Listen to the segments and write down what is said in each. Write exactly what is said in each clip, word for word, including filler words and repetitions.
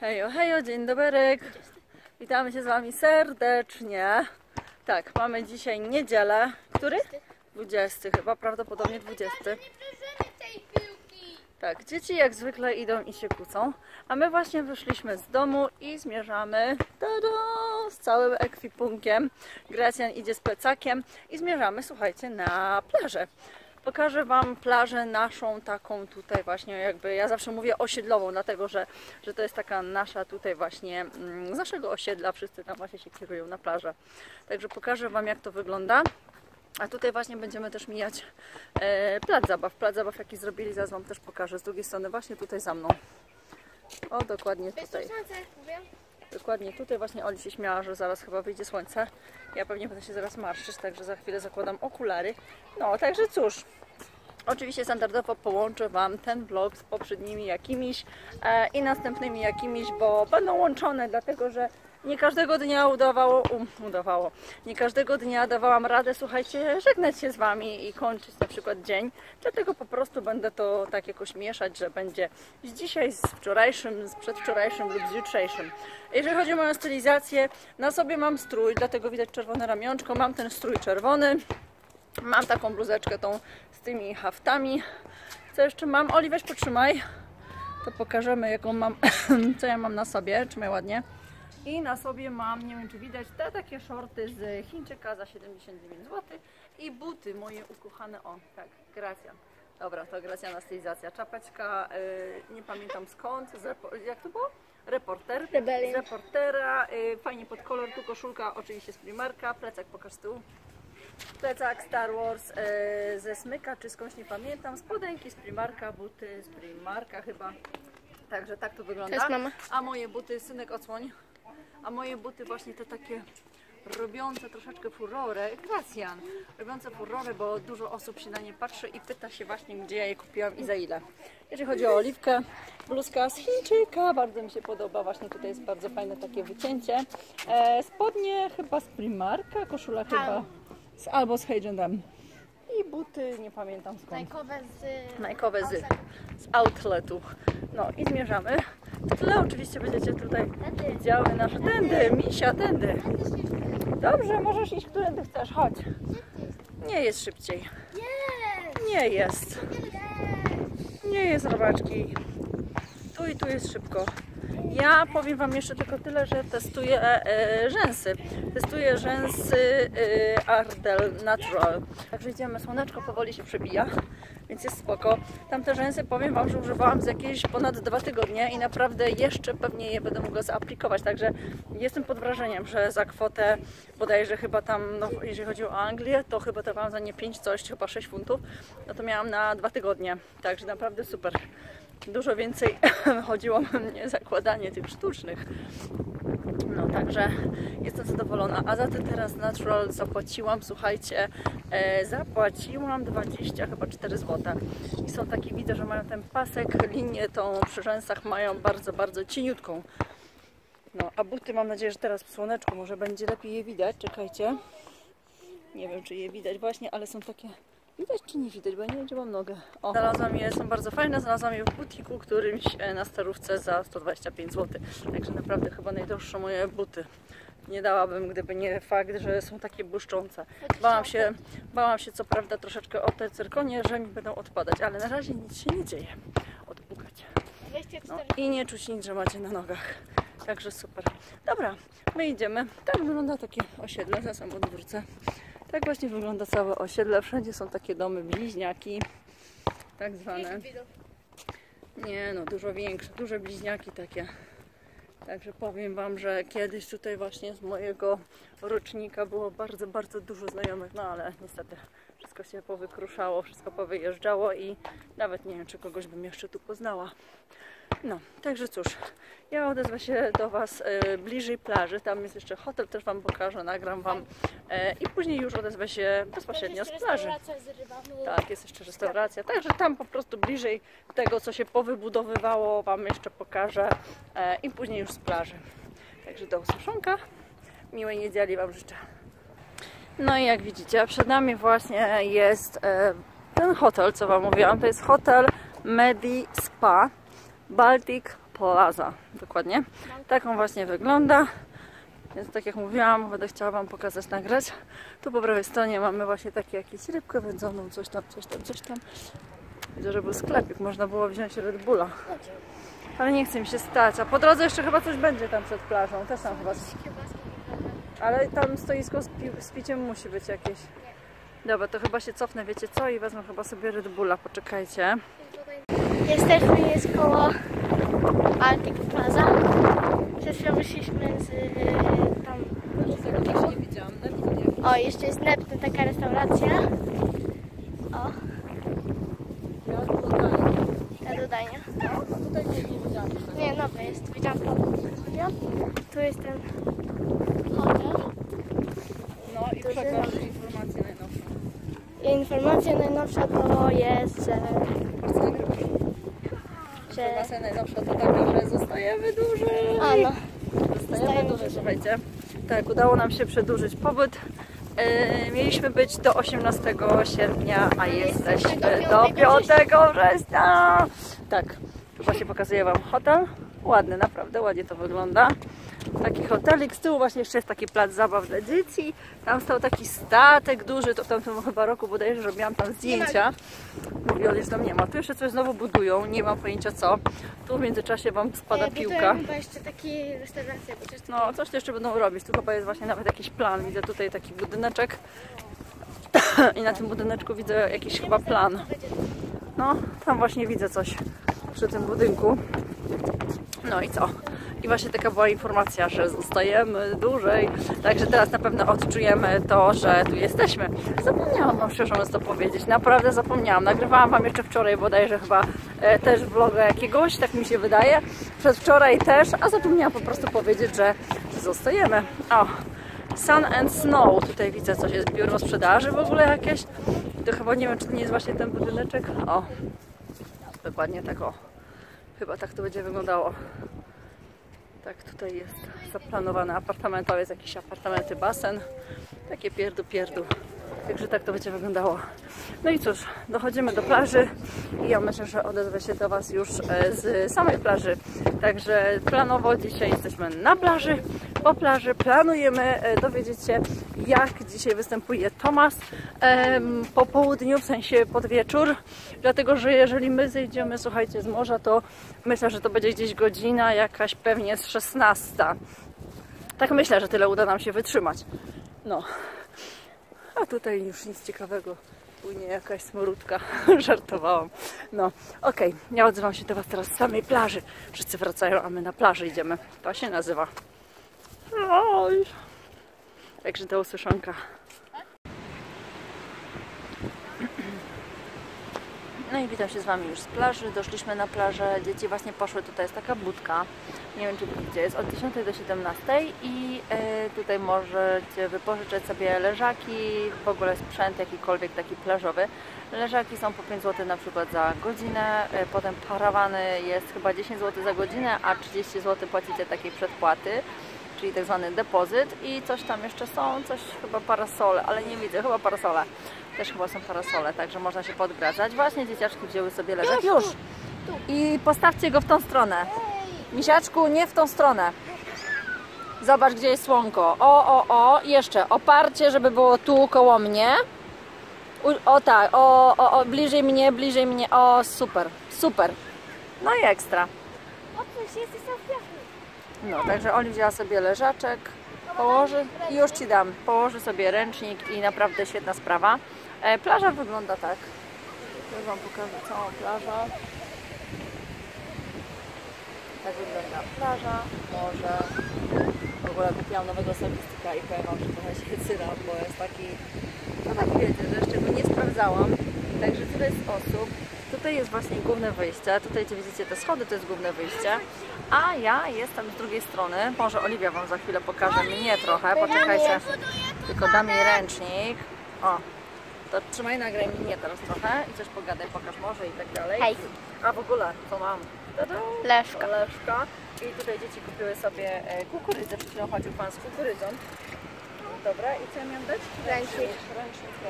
Hejo, hejo, dzień dobry. Witamy się z Wami serdecznie. Tak, mamy dzisiaj niedzielę. Który? dwudziesty chyba, prawdopodobnie dwudziesty. Tak, dzieci jak zwykle idą i się kłócą. A my właśnie wyszliśmy z domu i zmierzamy tada, z całym ekwipunkiem. Gracjan idzie z plecakiem i zmierzamy, słuchajcie, na plażę. Pokażę Wam plażę naszą, taką tutaj właśnie jakby, ja zawsze mówię osiedlową, dlatego że, że to jest taka nasza tutaj właśnie, z naszego osiedla, wszyscy tam właśnie się kierują na plażę. Także pokażę Wam, jak to wygląda. A tutaj właśnie będziemy też mijać e, plac zabaw. Plac zabaw, jaki zrobili, zaraz Wam też pokażę. Z drugiej strony właśnie tutaj za mną. O, dokładnie tutaj. Dokładnie tutaj właśnie Oli się śmiała, że zaraz chyba wyjdzie słońce. Ja pewnie będę się zaraz marszczyć, także za chwilę zakładam okulary. No, także cóż. Oczywiście standardowo połączę Wam ten vlog z poprzednimi jakimiś e, i następnymi jakimiś, bo będą łączone, dlatego że nie każdego dnia udawało, um, udawało, nie każdego dnia dawałam radę, słuchajcie, żegnać się z Wami i kończyć na przykład dzień. Dlatego po prostu będę to tak jakoś mieszać, że będzie z dzisiaj, z wczorajszym, z przedwczorajszym lub z jutrzejszym. Jeżeli chodzi o moją stylizację, na sobie mam strój, dlatego widać czerwone ramionczko, mam ten strój czerwony, mam taką bluzeczkę tą z tymi haftami. Co jeszcze mam? Oli, weź potrzymaj, to pokażemy, jaką mam, co ja mam na sobie, czy mnie ładnie. I na sobie mam, nie wiem czy widać, te takie shorty z Chińczyka za siedemdziesiąt dziewięć złotych i buty moje ukochane, o tak, Gracjan. Dobra, to Gracjana stylizacja. Czapeczka, yy, nie pamiętam skąd, z jak to było? Reporter, z Reportera, yy, fajnie pod kolor, tu koszulka oczywiście z Primarka, plecak pokaż z tyłu. Plecak Star Wars yy, ze Smyka, czy skądś nie pamiętam, spodenki z Primarka, buty z Primarka chyba. Także tak to wygląda. Cześć, mama. A moje buty, synek odsłoń. A moje buty właśnie te takie robiące troszeczkę furorę, Gracjan, robiące furorę, bo dużo osób się na nie patrzy i pyta się właśnie, gdzie ja je kupiłam i za ile. Jeżeli chodzi o Oliwkę, bluzka z Chińczyka, bardzo mi się podoba, właśnie tutaj jest bardzo fajne takie wycięcie. E, spodnie chyba z Primarka, koszula chyba z, albo z H and M. I buty, nie pamiętam skąd. Nike'owe z... Nike'owe z... z Outletu. No i zmierzamy. W tle oczywiście będziecie tutaj widziały nasze... Tędy, misia, tędy. Dobrze, możesz iść, którędy chcesz, chodź. Nie jest szybciej. Nie jest. Nie jest, robaczki. Tu i tu jest szybko. Ja powiem Wam jeszcze tylko tyle, że testuję e, rzęsy. Testuję rzęsy e, Ardell Natural. Także idziemy, słoneczko powoli się przebija, więc jest spoko. Tamte rzęsy powiem Wam, że używałam z jakieś ponad dwa tygodnie i naprawdę jeszcze pewnie je będę mogła zaaplikować. Także jestem pod wrażeniem, że za kwotę bodajże chyba tam, no, jeżeli chodzi o Anglię, to chyba dawałam za nie pięć coś, chyba sześć funtów. No to miałam na dwa tygodnie, także naprawdę super. Dużo więcej chodziło o mnie zakładanie tych sztucznych. No także jestem zadowolona. A za te teraz Natural zapłaciłam, słuchajcie, e, zapłaciłam dwadzieścia chyba cztery złote. I są takie, widzę, że mają ten pasek, linię tą przy rzęsach mają bardzo, bardzo cieniutką. No a buty mam nadzieję, że teraz w słoneczku może będzie lepiej je widać, czekajcie. Nie wiem, czy je widać właśnie, ale są takie... Widać czy nie widać, bo ja nie wiem, gdzie mam nogę. O. Znalazłam je, są bardzo fajne, znalazłam je w butiku którymś na starówce za sto dwadzieścia pięć złotych. Także naprawdę chyba najdroższe moje buty. Nie dałabym, gdyby nie fakt, że są takie błyszczące. Bałam się, bałam się co prawda troszeczkę o te cyrkonie, że mi będą odpadać, ale na razie nic się nie dzieje. Odpukać. No, i nie czuć nic, że macie na nogach. Także super. Dobra, my idziemy. Tak wygląda takie osiedle, za sam odwrócę. Tak właśnie wygląda całe osiedle. Wszędzie są takie domy bliźniaki, tak zwane. Nie no, dużo większe, duże bliźniaki takie. Także powiem Wam, że kiedyś tutaj właśnie z mojego rocznika było bardzo, bardzo dużo znajomych. No ale niestety wszystko się powykruszało, wszystko powyjeżdżało i nawet nie wiem, czy kogoś bym jeszcze tu poznała. No, także cóż, ja odezwę się do Was y, bliżej plaży, tam jest jeszcze hotel, też Wam pokażę, nagram Wam y, i później już odezwę się bezpośrednio z plaży. Tak, jest jeszcze restauracja, także tam po prostu bliżej tego, co się powybudowywało, Wam jeszcze pokażę y, i później już z plaży. Także do usłyszonka, miłej niedzieli Wam życzę. No i jak widzicie, przed nami właśnie jest y, ten hotel, co Wam mówiłam, to jest hotel Medi Spa. Baltic Plaza, dokładnie. Tak on właśnie wygląda. Więc tak jak mówiłam, będę chciała wam pokazać, nagrać. Tu po prawej stronie mamy właśnie takie jakieś rybkę wędzoną, coś tam, coś tam, coś tam. Widzę, że był sklepik, można było wziąć Red Bulla. Ale nie chce mi się stać, a po drodze jeszcze chyba coś będzie tam przed plażą, też tam chyba. Ale tam stoisko z, pi z piciem musi być jakieś. Dobra, to chyba się cofnę, wiecie co? I wezmę chyba sobie Red Bulla, poczekajcie. Jesteśmy, jest koło Arctic Plaza. Przed chwilą wyszliśmy z yy, tam... Tego nie widziałam, Neptun. O, jeszcze jest Neptun, taka restauracja. O. Ja do Dania. Ja do Dania. No, tutaj nie, nie widziałam. Nie, nowe jest, widziałam to. Tu jest ten hotel. No i przekaż informację najnowszą. I informacja najnowsza to jest, że... Basen najnowsza to taka, że zostajemy dłużej. A no. Zostajemy dłużej, słuchajcie. Tak, udało nam się przedłużyć pobyt. Yy, mieliśmy być do osiemnastego sierpnia, a jesteśmy do piątego września. Tak, chyba się pokazuje wam hotel. Ładny, naprawdę ładnie to wygląda. Taki hotelik, z tyłu właśnie jeszcze jest taki plac zabaw dla dzieci. Tam stał taki statek duży, to w tamtym chyba roku bodajże robiłam tam zdjęcia. Mówi Oli, że tam nie ma. Tu jeszcze coś znowu budują, nie mam pojęcia co. Tu w międzyczasie wam spada piłka. Chyba jeszcze takie restauracje. No, coś jeszcze będą robić. Tu chyba jest właśnie nawet jakiś plan. Widzę tutaj taki budyneczek. I na tym budyneczku widzę jakiś chyba plan. No, tam właśnie widzę coś przy tym budynku. No i co? I właśnie taka była informacja, że zostajemy dłużej. Także teraz na pewno odczujemy to, że tu jesteśmy. Zapomniałam wam szczerze mówiąc to powiedzieć. Naprawdę zapomniałam. Nagrywałam wam jeszcze wczoraj bodajże chyba e, też vloga jakiegoś, tak mi się wydaje. Przedwczoraj też, a zapomniałam po prostu powiedzieć, że zostajemy. O, Sun and Snow. Tutaj widzę coś, jest biuro sprzedaży w ogóle jakieś. To chyba nie wiem, czy to nie jest właśnie ten budyneczek. O, dokładnie tak o. Chyba tak to będzie wyglądało. Tak, tutaj jest zaplanowane apartament, jest jakieś apartamenty, basen. Takie pierdu, pierdu. Także tak to będzie wyglądało. No i cóż, dochodzimy do plaży i ja myślę, że odezwę się do was już z samej plaży. Także planowo dzisiaj jesteśmy na plaży, po plaży. Planujemy dowiedzieć się, jak dzisiaj występuje Tomas po południu, w sensie pod wieczór. Dlatego, że jeżeli my zejdziemy, słuchajcie, z morza, to myślę, że to będzie gdzieś godzina jakaś, pewnie z szesnastej. Tak myślę, że tyle uda nam się wytrzymać. No. A tutaj już nic ciekawego, płynie jakaś smorutka, żartowałam. No, okej, okay. Ja odzywam się do was teraz z samej plaży. Wszyscy wracają, a my na plaży idziemy. To się nazywa. Oj. Także do usłyszonka. No i witam się z wami już z plaży. Doszliśmy na plażę, dzieci właśnie poszły, tutaj jest taka budka. Nie wiem, czy gdzie jest, od dziesiątej do siedemnastej i y, tutaj możecie wypożyczać sobie leżaki, w ogóle sprzęt jakikolwiek taki plażowy. Leżaki są po pięć złotych na przykład za godzinę, y, potem parawany jest chyba dziesięć złotych za godzinę, a trzydzieści złotych płacicie takiej przedpłaty, czyli tak zwany depozyt i coś tam jeszcze są, coś chyba parasole, ale nie widzę, chyba parasole. Też chyba są parasole, także można się podgradzać. Właśnie dzieciaczki wzięły sobie leżak. Już! I postawcie go w tą stronę. Misiaczku, nie w tą stronę. Zobacz, gdzie jest słonko. O, o, o. Jeszcze oparcie, żeby było tu koło mnie. U, o tak, o, o, o, bliżej mnie, bliżej mnie. O, super, super. No i ekstra. No, także Oli wzięła sobie leżaczek. Położy, już ci dam, położy sobie ręcznik i naprawdę świetna sprawa. E, plaża wygląda tak. Już wam pokażę całą plażę. Tak wygląda plaża, morze. W ogóle kupiłam nowego serwistyka i powiem wam, że trochę się cyram, bo jest taki... No tak wiecie, że jeszcze go nie sprawdzałam. Także tyle jest osób. Tutaj jest właśnie główne wyjście, tutaj widzicie te schody, to jest główne wyjście. A ja jestem z drugiej strony, może Oliwia wam za chwilę pokaże mnie trochę, poczekajcie, tylko dam jej ręcznik. O, to trzymaj, nagraj mnie teraz trochę i coś pogadaj, pokaż może i tak dalej. Hej. A w ogóle, co mam? Leszka. Leszka. I tutaj dzieci kupiły sobie kukurydzę, przed chwilą chodził pan z kukurydzą. Dobra, i co ja miałam dać? Ręcznik.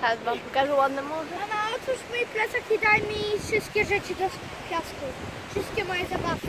Tak, wam pokażę ładne morze. Mama, otwórz mój plecak i daj mi wszystkie rzeczy do piasku. Wszystkie moje zabawki.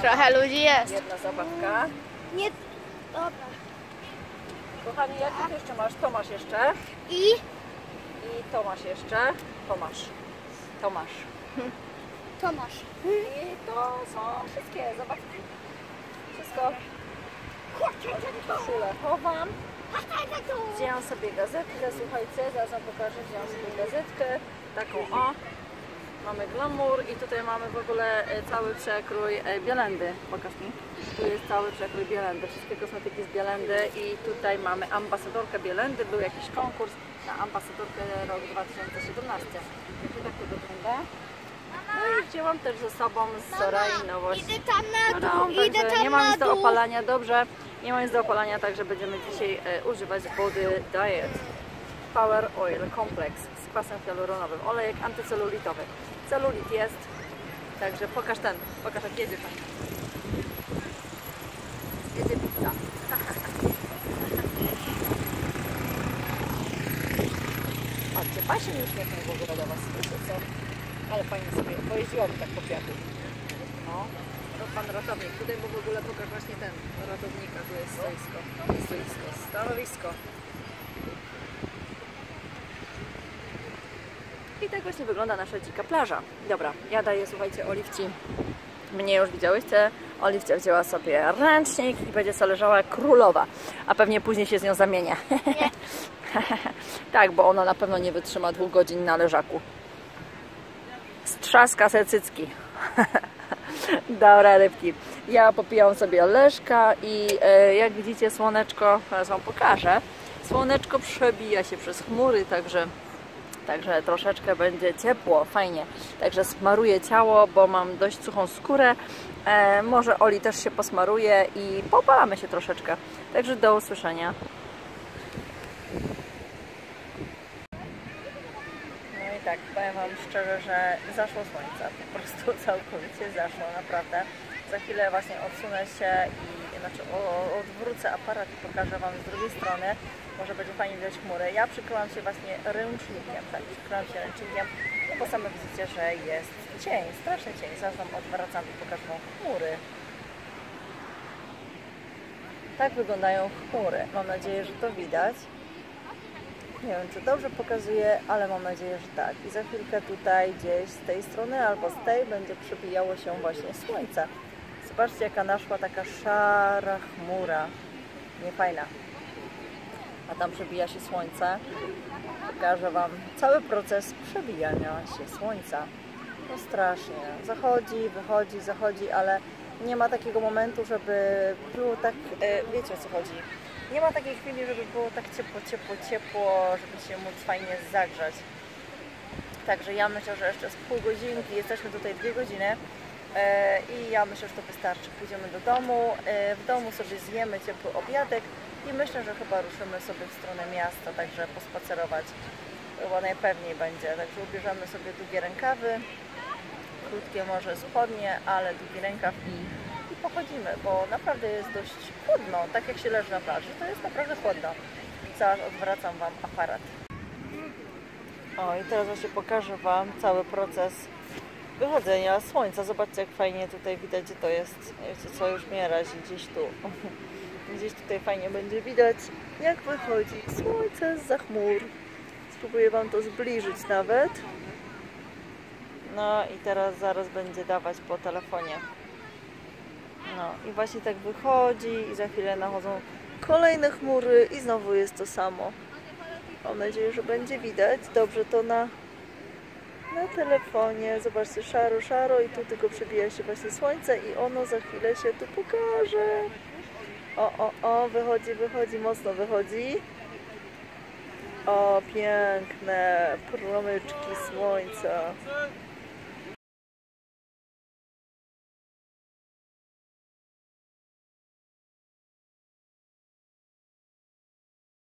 Trochę ludzi jest. Jedna zabawka. Nie, dobra. Kochani, jakich jeszcze masz? Tomasz jeszcze. I? I Tomasz jeszcze. Tomasz. Tomasz. Hmm. Tomasz. Hmm. I to są wszystkie zabawki. Wszystko. Koszulę chowam. Wzięłam sobie gazetkę, słuchajcie, zaraz wam pokażę, wzięłam sobie gazetkę, taką o. Mamy glamour i tutaj mamy w ogóle cały przekrój Bielendy. Pokaż mi. Tu jest cały przekrój Bielendy, wszystkie kosmetyki z Bielendy i tutaj mamy ambasadorkę Bielendy. Był jakiś konkurs na ambasadorkę rok dwa tysiące siedemnasty. Także tak to wygląda. No i wzięłam też ze sobą z Zorai nowość. Idę tam na dół, no, idę tam nie mam nic do opalania, dobrze. Nie ma nic do opalania, także będziemy dzisiaj e, używać Body Diet Power Oil Complex z kwasem hialuronowym, olejek antycelulitowy. Celulit jest, także pokaż ten, pokaż jak jedzie pan. Jedzie pizza. Patrzcie, pan się nie uśmiechnął w ogóle do was, wiecie co? Ale pani sobie pojeździła tak po piachu. No. Pan ratownik, tutaj był w ogóle pokaż właśnie ten ratownika, tu jest stoisko, stoisko, stanowisko. I tak właśnie wygląda nasza dzika plaża. Dobra, ja daję, słuchajcie, Oliwci, mnie już widziałyście, Oliwcia wzięła sobie ręcznik i będzie sobie leżała królowa, a pewnie później się z nią zamienia. Nie. Tak, bo ona na pewno nie wytrzyma dwóch godzin na leżaku. Strzaska se cycki. Dobra rybki, ja popijam sobie Leszka i e, jak widzicie słoneczko, teraz wam pokażę, słoneczko przebija się przez chmury, także, także troszeczkę będzie ciepło, fajnie, także smaruję ciało, bo mam dość suchą skórę, e, może Oli też się posmaruje i popalamy się troszeczkę, także do usłyszenia. Tak, powiem wam szczerze, że zaszło słońce, po prostu całkowicie zaszło, naprawdę. Za chwilę właśnie odsunę się i znaczy o, odwrócę aparat i pokażę wam z drugiej strony. Może będzie fajnie widać chmury. Ja przykryłam się właśnie ręcznikiem, tak, przykryłam się ręcznikiem, bo same widzicie, że jest cień, straszny cień. Zaraz wam odwracam i pokażę wam chmury. Tak wyglądają chmury. Mam nadzieję, że to widać. Nie wiem, czy dobrze pokazuje, ale mam nadzieję, że tak. I za chwilkę tutaj gdzieś z tej strony albo z tej będzie przebijało się właśnie słońce. Zobaczcie, jaka naszła taka szara chmura. Niefajna. A tam przebija się słońce. Pokażę wam cały proces przebijania się słońca. No strasznie. Zachodzi, wychodzi, zachodzi, ale nie ma takiego momentu, żeby było tak... Wiecie, o co chodzi. Nie ma takiej chwili, żeby było tak ciepło, ciepło, ciepło, żeby się móc fajnie zagrzać. Także ja myślę, że jeszcze z pół godzinki, jesteśmy tutaj dwie godziny yy, i ja myślę, że to wystarczy. Pójdziemy do domu, yy, w domu sobie zjemy ciepły obiadek i myślę, że chyba ruszymy sobie w stronę miasta, także pospacerować. Chyba najpewniej będzie, także ubierzemy sobie długie rękawy, krótkie może spodnie, ale długi rękaw i... I pochodzimy, bo naprawdę jest dość chłodno, tak jak się leży na plaży, to jest naprawdę chłodno. Zaraz odwracam wam aparat. O i teraz właśnie pokażę wam cały proces wychodzenia słońca. Zobaczcie, jak fajnie tutaj widać, gdzie to jest. Wiecie co, już mnie razi gdzieś tu. Gdzieś tutaj fajnie będzie widać, jak wychodzi słońce zza chmur. Spróbuję wam to zbliżyć nawet. No i teraz zaraz będzie dawać po telefonie. No i właśnie tak wychodzi i za chwilę nachodzą kolejne chmury i znowu jest to samo. Mam nadzieję, że będzie widać. Dobrze to na, na telefonie. Zobaczcie, szaro, szaro i tu tylko przebija się właśnie słońce i ono za chwilę się tu pokaże. O, o, o, wychodzi, wychodzi, mocno wychodzi. O, piękne promyczki słońca.